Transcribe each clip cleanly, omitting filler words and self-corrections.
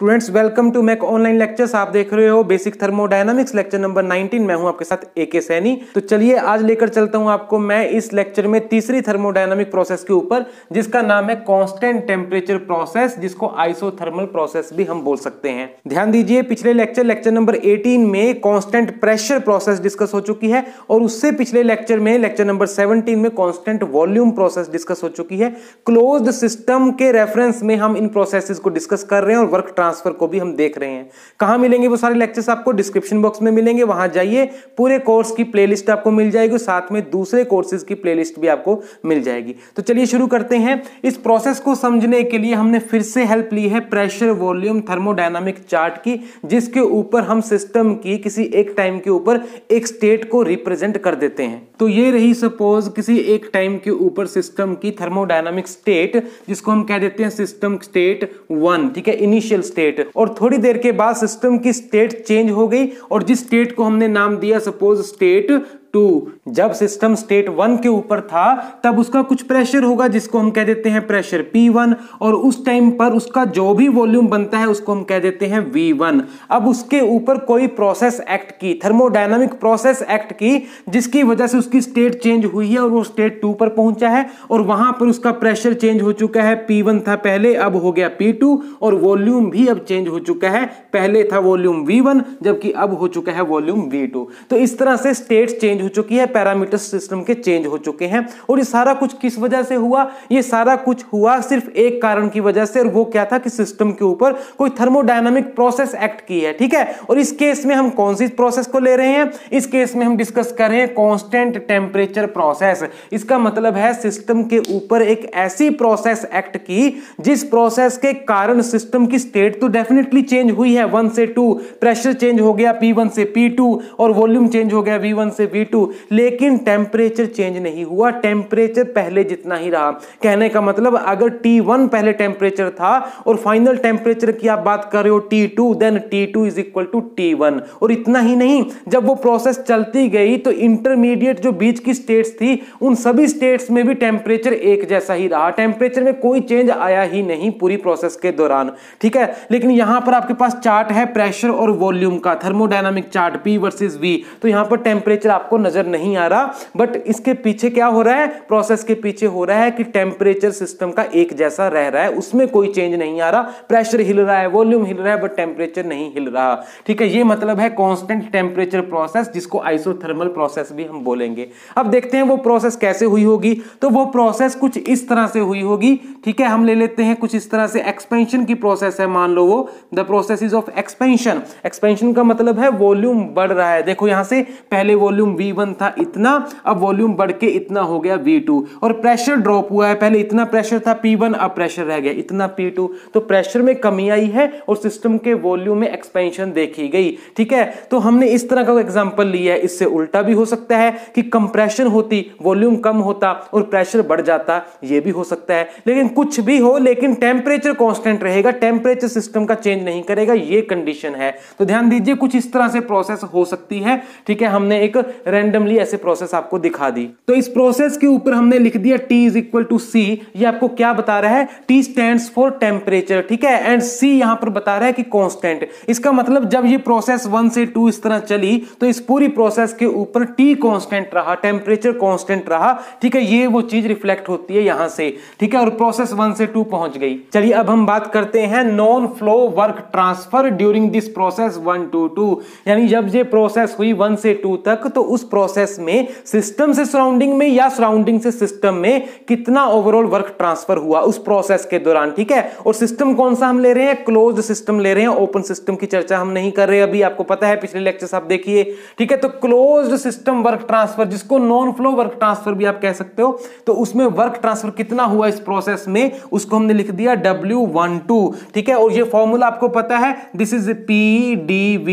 Students welcome to Mac online lectures. आप देख रहे हो बेसिक थर्मोडायनामिक्स लेक्चर नंबर 19। मैं हूं आपके साथ एके सैनी। तो चलिए आज लेकर चलता हूं आपको मैं इस लेक्चर में तीसरी थर्मोडायनामिक प्रोसेस के ऊपर, जिसका नाम है कांस्टेंट टेम्परेचर प्रोसेस, जिसको आइसोथर्मल प्रोसेस भी हम बोल सकते हैं। ध्यान दीजिए, पिछले लेक्चर नंबर 18 में कांस्टेंट प्रेशर प्रोसेस डिस्कस हो चुकी है और उससे पिछले लेक्चर में लेक्चर नंबर 17 में कांस्टेंट वॉल्यूम प्रोसेस डिस्कस हो चुकी है। क्लोज्ड सिस्टम के रेफरेंस में हम इन प्रोसेसेस को डिस्कस कर रहे हैं और वर्क ट्रांसफर को भी हम देख रहे हैं। कहां मिलेंगे वो सारे लेक्चर्स? आपको डिस्क्रिप्शन बॉक्स में मिलेंगे, वहां जाइए, पूरे कोर्स की प्लेलिस्ट आपको मिल जाएगी, साथ में दूसरे कोर्सेज की प्लेलिस्ट भी आपको मिल जाएगी। तो चलिए शुरू करते हैं। इस प्रोसेस को समझने के लिए हमने फिर से हेल्प ली है प्रेशर वॉल्यूम थर्मोडायनामिक चार्ट की, जिसके ऊपर हम सिस्टम की किसी एक टाइम के ऊपर एक स्टेट को रिप्रेजेंट कर देते हैं। तो ये रही सपोज किसी एक टाइम के ऊपर सिस्टम की थर्मोडायनामिक स्टेट, जिसको हम कह देते हैं सिस्टम स्टेट 1, ठीक है, इनिशियल स्टेट। और थोड़ी देर के बाद सिस्टम की स्टेट चेंज हो गई और जिस स्टेट को हमने नाम दिया सपोज स्टेट 2। जब सिस्टम स्टेट 1 के ऊपर था तब उसका कुछ प्रेशर होगा, जिसको हम कह देते हैं प्रेशर P1, और उस टाइम पर उसका जो भी वॉल्यूम बनता है उसको हम कह देते हैं V1। अब उसके ऊपर कोई प्रोसेस एक्ट की, थर्मोडायनामिक प्रोसेस एक्ट की, जिसकी वजह से उसकी स्टेट चेंज हुई है और वो स्टेट 2 पर पहुंचा है और वहां पर उसका प्रेशर चेंज हो चुका है। P1 था पहले, अब हो गया P2, और वॉल्यूम भी अब चेंज हो चुका है। पहले था वॉल्यूम V1 जबकि अब हो चुका है वॉल्यूम V2। तो इस तरह से स्टेट चेंज हो चुकी है, पैरामीटर सिस्टम के चेंज हो चुके हैं। और ये सारा कुछ किस वजह से हुआ? ये सारा कुछ हुआ सिर्फ एक कारण की वजह से, और वो क्या था कि सिस्टम के ऊपर कोई थर्मोडायनामिक प्रोसेस एक्ट की है, ठीक है। और इस केस में हम कौन सी प्रोसेस को ले रहे हैं? इस केस में हम डिस्कस कर रहे हैं कांस्टेंट टेम्परेचर प्रोसेस। इसका मतलब है सिस्टम के ऊपर एक ऐसी प्रोसेस एक्ट की जिस प्रोसेस के कारण सिस्टम की स्टेट तो डेफिनेटली चेंज हुई है 1 से 2, प्रेशर चेंज हो गया P1 से P2 और वॉल्यूम चेंज हो गया V1 से V2, लेकिन टेम्परेचर चेंज नहीं हुआ, टेम्परेचर पहले जितना ही रहा। कहने का मतलब अगर T1 पहले टेम्परेचर था और फाइनल टेम्परेचर की आप बात कर रहे हो T2, then T2 is equal to T1। और इतना ही नहीं, जब वो प्रोसेस चलती गई तो इंटरमीडिएट जो बीच की स्टेट्स थी उन सभी स्टेट्स में भी टेम्परेचर एक जैसा ही रहा, टेम्परेचर में कोई चेंज आया ही नहीं पूरी प्रोसेस के दौरान, ठीक है। लेकिन यहां पर आपके पास चार्ट है प्रेशर और वॉल्यूम का, thermodynamic chart P versus V, तो यहां पर टेम्परेचर आपको नजर नहीं आ रहा, बट इसके पीछे क्या हो रहा है? प्रोसेस के पीछे हो रहा है कि टेम्परेचर सिस्टम का एक जैसा रह रहा है, उसमें कोई चेंज नहीं आ रहा, प्रेशर हिल रहा है, वॉल्यूम हिल रहा है, बट टेम्परेचर नहीं हिल रहा, ठीक है। ये मतलब है कांस्टेंट टेम्परेचर प्रोसेस, जिसको आइसोथर्मल प्रोसेस भी हम बोलेंगे। अब देखते हैं वो प्रोसेस कैसे हुई होगी। तो वो प्रोसेस कुछ इस तरह से हुई होगी, ठीक है। हम ले लेते हैं कुछ इस तरह से, एक्सपेंशन की प्रोसेस है मान लो वो, the process is of expansion. Expansion का मतलब है वॉल्यूम बढ़ रहा है। देखो यहां से पहले वॉल्यूम V1 था इतना, अब वॉल्यूम बढ़ के इतना हो गया V2, और प्रेशर ड्रॉप हुआ है, पहले इतना प्रेशर था P1, अब प्रेशर रह गया इतना P2। तो प्रेशर में कमी आई है और सिस्टम के वॉल्यूम में एक्सपेंशन देखी गई, ठीक है। तो हमने इस तरह का एग्जांपल लिया है। इससे उल्टा भी हो सकता है कि कंप्रेशन होती, वॉल्यूम कम होता और प्रेशर बढ़ जाता, यह भी हो सकता है। लेकिन कुछ भी हो, लेकिन टेम्परेचर कॉन्स्टेंट रहेगा, टेम्परेचर सिस्टम का चेंज नहीं करेगा, यह कंडीशन है। तो ध्यान दीजिए, कुछ इस तरह से प्रोसेस हो सकती है, ठीक है। हमने एक रैंडमली ऐसे प्रोसेस आपको दिखा दी। तो इस प्रोसेस के ऊपर हमने लिख दिया T is equal to C। ये आपको क्या बता रहा है? T stands for temperature, ठीक है, and C यहाँ पर बता रहा है कि constant। इसका मतलब जब ये प्रोसेस 1 से 2 इस तरह चली तो इस पूरी प्रोसेस के ऊपर T constant रहा, टेम्परेचर constant रहा, ठीक है। ये वो चीज रिफ्लेक्ट होती है यहां से, ठीक है, और प्रोसेस 1 से 2 पहुंच गई। चलिए अब हम बात करते हैं non flow work transfer during this process 1 to 2, यानी जब ये प्रोसेस हुई 1 से 2 तक, तो उस प्रोसेस में सिस्टम से सराउंडिंग में या सराउंडिंग से सिस्टम में कितना ओवरऑल वर्क ट्रांसफर हुआ उस प्रोसेस के दौरान, ठीक है। और सिस्टम कौन सा हम ले रहे हैं? क्लोज्ड सिस्टम ले रहे हैं, ओपन सिस्टम की चर्चा हम नहीं कर रहे अभी, आपको पता है, पिछले लेक्चर्स आप देखिए, ठीक है। तो क्लोज्ड सिस्टम वर्क ट्रांसफर, जिसको नॉन फ्लो वर्क ट्रांसफर भी आप कह सकते हो, तो उसमें वर्क ट्रांसफर कितना हुआ इस प्रोसेस में, उसको हमने लिख दिया W12, ठीक है। और यह फॉर्मूला आपको पता है, this is PdV,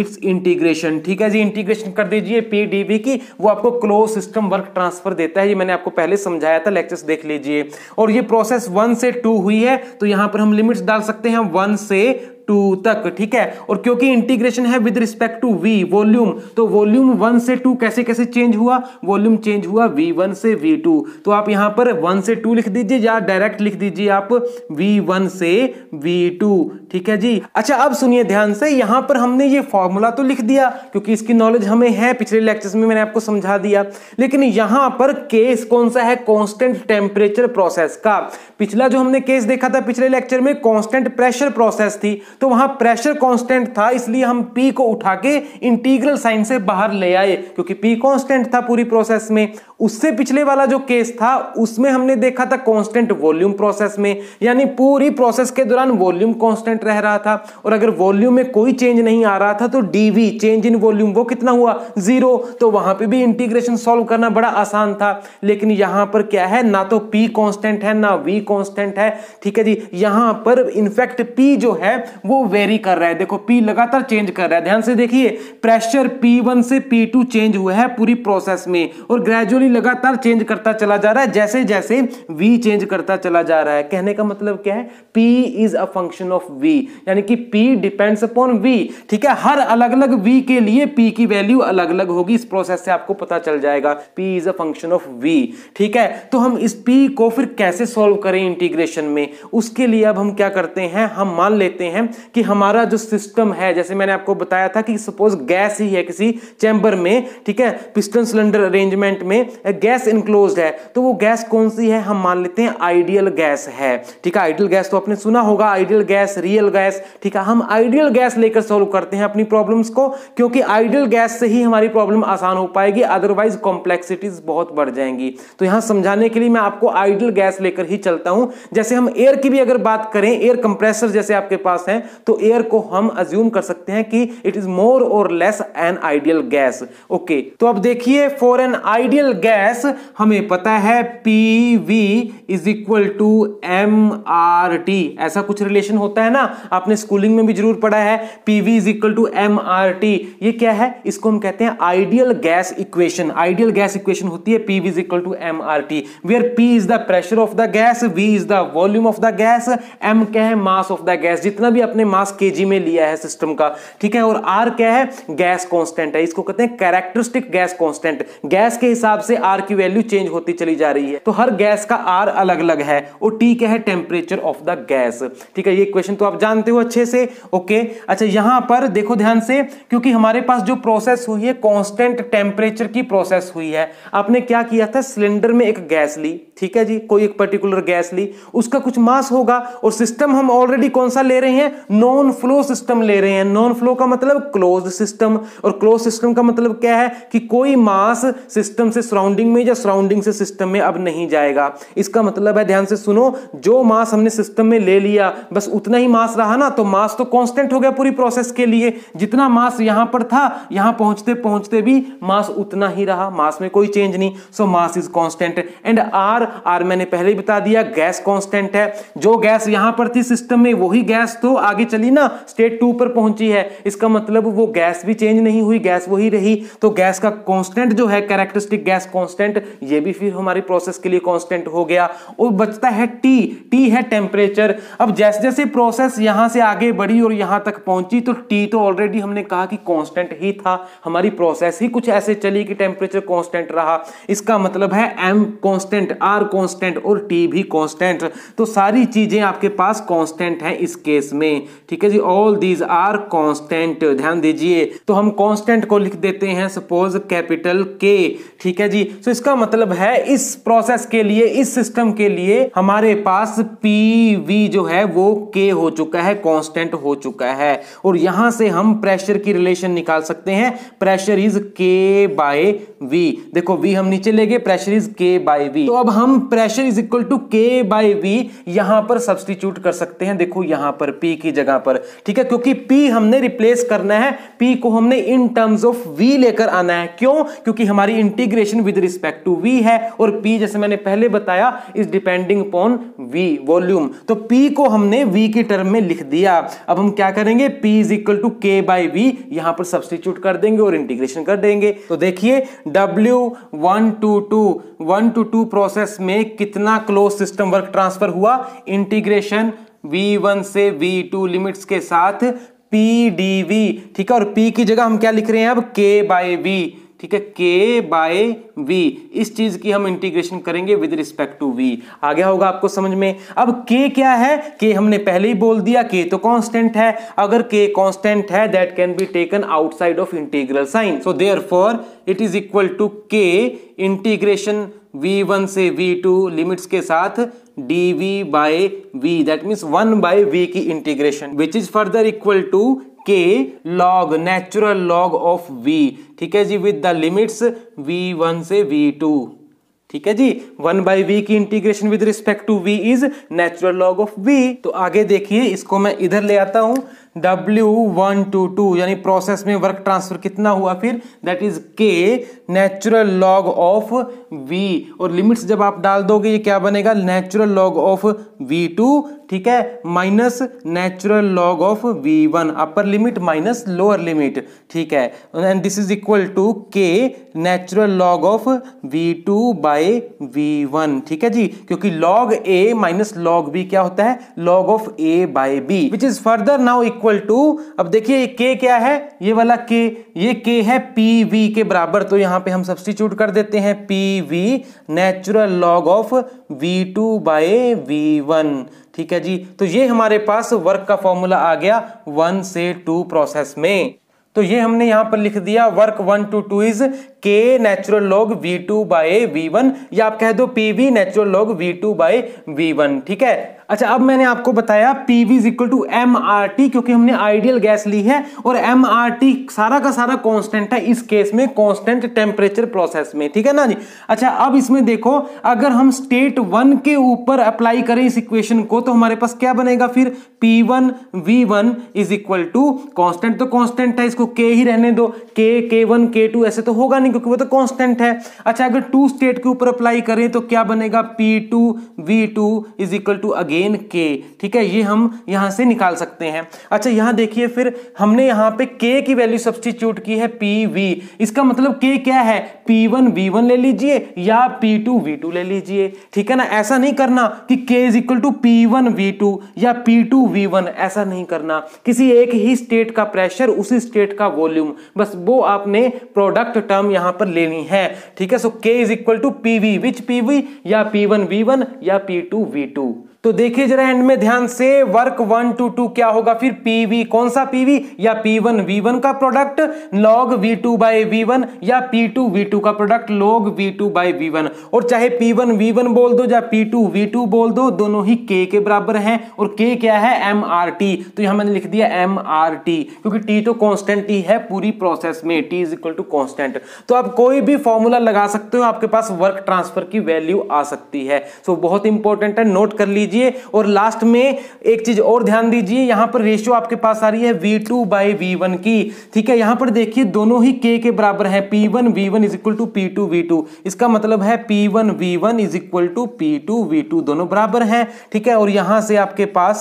it's integration, ठीक है जी, इंटीग्रेशन कर दीजिए PdV की, वो आपको क्लोज सिस्टम वर्क ट्रांसफर देता है। ये मैंने आपको पहले समझाया था, लेक्चर्स देख लीजिए। और ये प्रोसेस 1 से 2 हुई है, तो यहां पर हम लिमिट्स डाल सकते हैं 1 से टू तक, ठीक है। और क्योंकि इंटीग्रेशन है with respect to V volume, तो वॉल्यूम 1 से 2 कैसे कैसे चेंज हुआ, वॉल्यूम चेंज हुआ V1 से V2। तो आप यहां पर 1 से 2 लिख दीजिए या डायरेक्ट लिख दीजिए आप V1 से V2, ठीक है जी। अच्छा अब सुनिए ध्यान से, यहां पर हमने ये फॉर्मूला तो लिख दिया क्योंकि इसकी नॉलेज हमें है, पिछले लेक्चर्स में मैंने आपको समझा दिया, लेकिन यहां पर केस कौन सा है, कांस्टेंट टेम्परेचर प्रोसेस का। पिछला जो हमने केस देखा था पिछले लेक्चर में कांस्टेंट प्रेशर प्रोसेस थी, तो वहां प्रेशर कांस्टेंट था इसलिए हम पी को उठा के इंटीग्रल साइन से बाहर ले आए क्योंकि पी कांस्टेंट था पूरी प्रोसेस में। उससे पिछले वाला जो केस था उसमें हमने देखा था कांस्टेंट वॉल्यूम प्रोसेस में, यानी पूरी प्रोसेस के दौरान वॉल्यूम कांस्टेंट रह रहा था और अगर वॉल्यूम में कोई चेंज नहीं आ रहा था तो डीवी चेंज इन वॉल्यूम वो कितना हुआ 0। तो वहां पे भी इंटीग्रेशन सॉल्व करना बड़ा आसान था। लेकिन यहां पर क्या है, ना तो पी कांस्टेंट है ना वी कांस्टेंट है, ठीक है जी। यहां पर इनफैक्ट पी जो है वो वेरी कर रहा है, देखो पी लगातार चेंज कर रहा है। ध्यान से देखिए, प्रेशर P1 से P2 चेंज हुआ है पूरी प्रोसेस में और ग्रेजुअली लगातार चेंज करता चला जा रहा है जैसे जैसे V चेंज करता चला जा रहा है। कहने का मतलब क्या है, P is a function of V, यानी कि P depends upon V, ठीक है। हर अलग अलग V के लिए P की वैल्यू अलग अलग होगी, इस प्रोसेस से आपको पता चल जाएगा, P is a function of V, ठीक है। तो हम इस P को फिर कैसे सॉल्व करें इंटीग्रेशन में, उसके लिए अब हम क्या करते हैं, हम मान लेते हैं कि हमारा जो सिस्टम है, जैसे मैंने आपको बताया था कि सपोज गैस ही है किसी चैम्बर में, ठीक है, पिस्टन सिलेंडर अरेंजमेंट में गैस इनक्लोज्ड है, तो वो गैस कौन सी है, हम मान लेते हैं आइडियल गैस है, ठीक है। आइडियल गैस तो आपने सुना होगा, आइडियल गैस, रियल गैस, ठीक है। हम आइडियल गैस लेकर सॉल्व करते हैं अपनी प्रॉब्लम्स को क्योंकि आइडियल गैस से ही हमारी प्रॉब्लम आसान हो पाएगी, अदरवाइज कॉम्प्लेक्सिटीज बहुत बढ़ जाएंगी। तो यहां समझाने के लिए मैं आपको आइडियल गैस लेकर ही चलता हूं। जैसे हम एयर की भी अगर बात करें, एयर कंप्रेसर जैसे आपके पास है, तो एयर को हम अज्यूम कर सकते हैं कि इट इज मोर और less an ideal gas, okay. तो अब देखिए, फॉर एन आइडियल गैस हमें पता है PV is equal to MRT, ऐसा कुछ रिलेशन होता है ना, आपने स्कूलिंग में भी जरूर पढ़ा है, PV is equal to MRT। ये क्या है, इसको हम कहते हैं ideal gas equation. Ideal gas equation होती है PV is equal to MRT, where P is the pressure of the gas, V is the volume of the gas, M क्या है, मास ऑफ द गैस, जितना भी अपने मास kg में लिया है सिस्टम का, ठीक है। और R क्या है, गैस कांस्टेंट है, इसको कहते हैं कैरेक्टरिस्टिक गैस कांस्टेंट। गैस के हिसाब से आर की वैल्यू चेंज होती चली जा रही है, तो हर गैस का आर अलग अलग है। और टी क्या है, टेम्परेचर ऑफ द गैस, ठीक है। ये इक्वेशन तो आप जानते हो अच्छे से, ओके। अच्छा यहां पर देखो ध्यान से, क्योंकि हमारे पास जो प्रोसेस हुई है कांस्टेंट टेम्परेचर की प्रोसेस हुई है, आपने क्या किया था, सिलेंडर में एक गैस ली, ठीक है जी, कोई एक पर्टिकुलर गैस ली, उसका कुछ मास होगा, और सिस्टम हम ऑलरेडी कौन सा ले रहे हैं, नॉन फ्लो सिस्टम ले रहे हैं। नॉन फ्लो का मतलब क्लोज्ड सिस्टम, और क्लोज सिस्टम का मतलब क्या है कि कोई मास सिस्टम से सराउंडिंग में या सराउंडिंग से सिस्टम में अब नहीं जाएगा। इसका मतलब है, ध्यान से सुनो, जो मास हमने सिस्टम में ले लिया बस उतना ही मास रहा ना, तो मास तो कांस्टेंट हो गया पूरी प्रोसेस के लिए। जितना मास यहां पर था, यहां पहुंचते पहुंचते भी मास उतना ही रहा, मास में कोई चेंज नहीं, so mass is constant. And R मैंने पहले ही बता दिया, गैस कांस्टेंट है, जो गैस यहां पर थी सिस्टम में वही गैस तो आगे चली ना, स्टेट 2 पर पहुंची है, इसका मतलब वो गैस भी चेंज नहीं हुई, गैस वही रही। तो गैस का कांस्टेंट जो है कैरेक्टरिस्टिक गैस कांस्टेंट, ये भी फिर हमारी प्रोसेस के लिए कांस्टेंट हो गया। और बचता है टी, टी है टेम्परेचर। अब जैसे जैसे प्रोसेस यहां से आगे बढ़ी और यहां तक पहुंची, तो टी तो ऑलरेडी हमने कहा कि कांस्टेंट ही था, हमारी प्रोसेस ही कुछ ऐसे चली कि टेम्परेचर कांस्टेंट रहा। इसका मतलब है एम कांस्टेंट, आर कांस्टेंट और टी भी कांस्टेंट। तो सारी चीजें आपके पास कांस्टेंट है इस केस में, ठीक है जी, ऑल दीज आर कांस्टेंट। ध्यान दीजिए, तो हम कांस्टेंट को लिख देते हैं सपोज कैपिटल के, ठीक है जी। तो इसका मतलब है इस प्रोसेस के लिए, इस सिस्टम के लिए हमारे पास PV जो है वो K हो चुका है, कांस्टेंट हो चुका है। और यहां से हम प्रेशर की रिलेशन निकाल सकते हैं, pressure is K by V। देखो V हम नीचे ले गए, pressure is K by V। तो अब हम pressure is equal to K by V यहां पर सब्स्टिट्यूट कर सकते हैं, देखो यहां पर P की जगह पर, ठीक है, क्योंकि P हमने रिप्लेस करना है, P को हमने इन टर्म्स ऑफ V लेकर आना है। क्यों, क्योंकि हमारी integration with respect to V है, और P जैसे मैंने पहले बताया is depending upon V volume. तो P को हमने V की टर्म में लिख दिया। अब हम क्या करेंगे, P is equal to K by V यहां पर सब्स्टिट्यूट कर देंगे और इंटीग्रेशन कर देंगे। तो देखिए W122 प्रोसेस में कितना क्लोज सिस्टम वर्क ट्रांसफर हुआ, इंटीग्रेशन V1 से V2 लिमिट्स के साथ PdV, ठीक है। और P की जगह हम क्या लिख रहे हैं अब, K/V, ठीक है, K/V। इस चीज की हम इंटीग्रेशन करेंगे विद रिस्पेक्ट टू V। आ गया होगा आपको समझ में। अब K क्या है, K हमने पहले ही बोल दिया, K तो कांस्टेंट है। अगर K कांस्टेंट है that can be taken outside of integral sign, so therefore it is equal to K integration V1 से V2 लिमिट्स के साथ dV/V, दैट मीन्स 1/V की integration, which is further equal to K log, natural log of V, ठीक है जी, with the limits V1 से V2, ठीक है जी। 1/V की integration with respect to V is natural log of V। तो आगे देखिए, इसको मैं इधर ले आता हूं, W122 यानी प्रोसेस में वर्क ट्रांसफर कितना हुआ फिर, that is K natural log of V, और लिमिट्स जब आप डाल दोगे ये क्या बनेगा, नेचुरल log ऑफ V2, ठीक है, minus natural log of V1, upper limit minus lower limit, ठीक है। And this is equal to K natural log of V2/V1, ठीक है जी, क्योंकि log A minus log B क्या होता है, log of A/B, which is further now equal to, अब देखिए K क्या है, ये वाला K, ये K है PV के बराबर। तो यहां पे हम सब्स्टिट्यूट कर देते हैं PV natural log of V2/V1, ठीक है जी। तो ये हमारे पास वर्क का फॉर्मूला आ गया 1 से 2 प्रोसेस में। तो ये हमने यहां पर लिख दिया, work 1 to 2 is K natural log V2/V1, या आप कह दो PV नेचुरल log V2/V1, ठीक है। अच्छा, अब मैंने आपको बताया PV is equal to MRT, क्योंकि हमने आइडियल गैस ली है और MRT सारा का सारा कांस्टेंट है, इस केस में कांस्टेंट टेम्परेचर प्रोसेस में, ठीक है ना जी। अच्छा, अब इसमें देखो, अगर हम स्टेट 1 के ऊपर अप्लाई करें इस इक्वेशन को, तो हमारे पास क्या बनेगा फिर, P1V1 is equal to constant, तो कांस्टेंट है, इसको K ही रहने दो, K K1 K2 ऐसे तो होगा नहीं क्योंकि वो तो कांस्टेंट है। अच्छा, अगर 2 स्टेट के ऊपर अप्लाई करें तो क्या बनेगा, P2V2 is equal to again K, ठीक है, ये हम यहां से निकाल सकते हैं। अच्छा, यहां देखिए, फिर हमने यहां पे K की वैल्यू सब्स्टिट्यूट की है PV, इसका मतलब K क्या है, P1V1 ले लीजिए या P2V2 ले लीजिए, ठीक है ना। ऐसा नहीं करना कि K is equal to P1V2 या P2V1, ऐसा नहीं करना। किसी एक ही स्टेट का प्रेशर, उसी स्टेट का वॉल्यूम, बस वो आपने प्रोडक्ट टर्म यहां पर लेनी है, ठीक है। So K is equal to PV, which PV, या P1V1 या P2V2। तो देखिए जरा एंड में ध्यान से, वर्क 1 to 2 क्या होगा फिर, PV, कौन सा PV, या P1V1 का प्रोडक्ट log V2/V1 या P2V2 का प्रोडक्ट log V2/V1, और चाहे P1V1 बोल दो या P2V2 बोल दो, दोनों ही K के बराबर हैं। और K क्या है, MRT, तो यहां मैंने लिख दिया MRT, क्योंकि T तो कांस्टेंट ही है पूरी प्रोसेस में, T is equal to constant. तो आप कोई भी फॉर्मूला लगा सकते हो, आपके पास वर्क ट्रांसफर की वैल्यू आ सकती है। सो बहुत इंपॉर्टेंट है, नोट कर लीजिए। और लास्ट में एक चीज और ध्यान दीजिए, यहां पर रेशियो आपके पास आ रही है V2/V1 की, ठीक है। यहां पर देखिए दोनों ही K के बराबर है, P1V1 is equal to P2V2, इसका मतलब है P1V1 is equal to P2V2, दोनों बराबर हैं, ठीक है। और यहां से आपके पास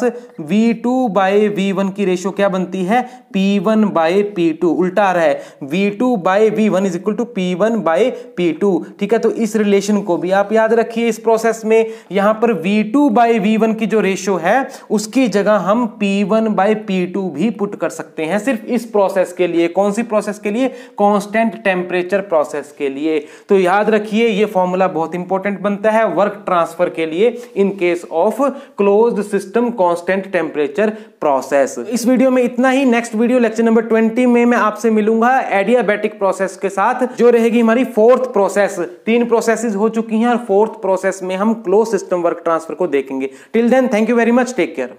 V2/V1 की रेशियो क्या बनती है, P1/P2, उल्टा आ रहा है, V2/V1 is equal to P1/P2, ठीक है। तो इस रिलेशन को भी आप याद रखिए। इस प्रोसेस में यहां पर V2/V1 की जो रेशियो है, उसकी जगह हम P1/P2 भी पुट कर सकते हैं, सिर्फ इस प्रोसेस के लिए। कौन सी प्रोसेस के लिए, कांस्टेंट टेम्परेचर प्रोसेस के लिए। तो याद रखिए ये फॉर्मूला बहुत इंपॉर्टेंट बनता है वर्क ट्रांसफर के लिए in case of closed system constant temperature process. इस वीडियो में इतना ही। नेक्स्ट वीडियो लेक्चर नंबर 20 में मैं आपसे मिलूंगा एडियाबैटिक प्रोसेस के साथ, जो रहेगी हमारी 4th प्रोसेस। 3 प्रोसेसेस हो चुकी हैं और 4th प्रोसेस में हम क्लोज सिस्टम वर्क ट्रांसफर को देखेंगे। Till then, thank you very much. Take care.